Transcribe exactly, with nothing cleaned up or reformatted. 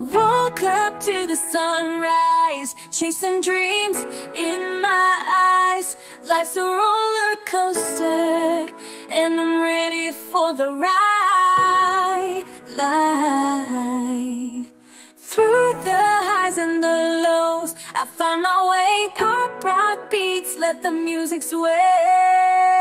Woke up to the sunrise, chasing dreams in my eyes. Life's a roller coaster, and I'm ready for the ride. Life. Through the highs and the lows, I found my way. Heart beats, let the music sway.